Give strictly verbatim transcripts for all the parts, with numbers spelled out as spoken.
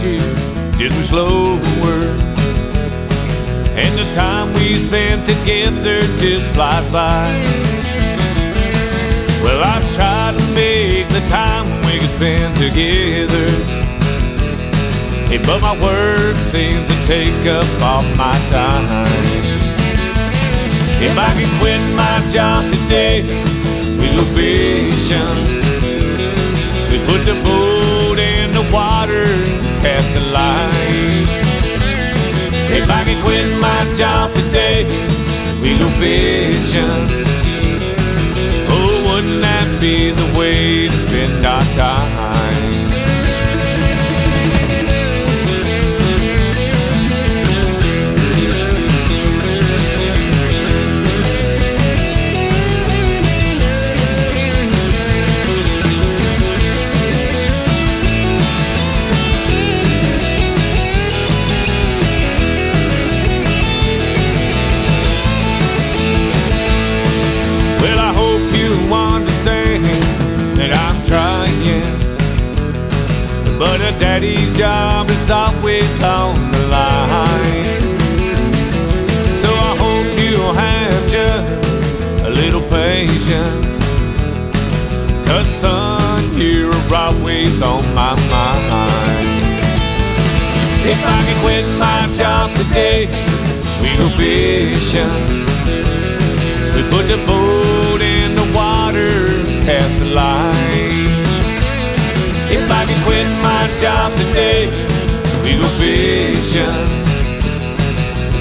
to did we slow work, and the time we spent together just flies by. Well, I've tried to make the time we could spend together, hey, but my work seems to take up all my time. If I could quit my job today, we'd go fishing, we'd put the boat in the water, cast a line. If I could quit my job today, we'd go fishing. Oh, wouldn't that be the way to spend our time? But a daddy's job is always on the line, so I hope you'll have just a little patience, 'cause son, you're always on my mind. If I could quit my job today, we go fishing, we put the boat in the water, cast the line. If I could quit my job today, we go fishing.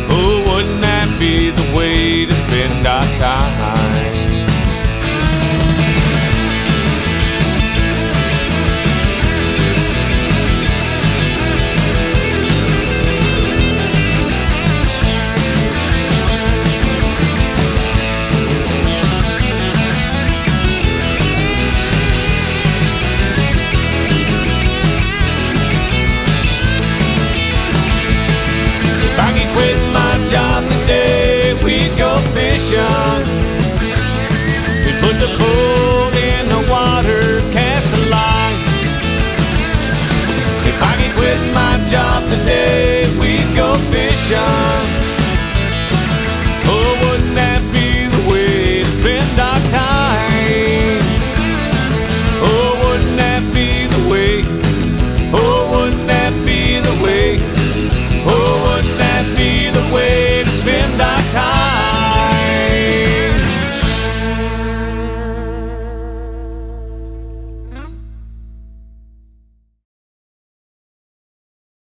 Oh, wouldn't that be the way to spend our time? Fishing, we put the boat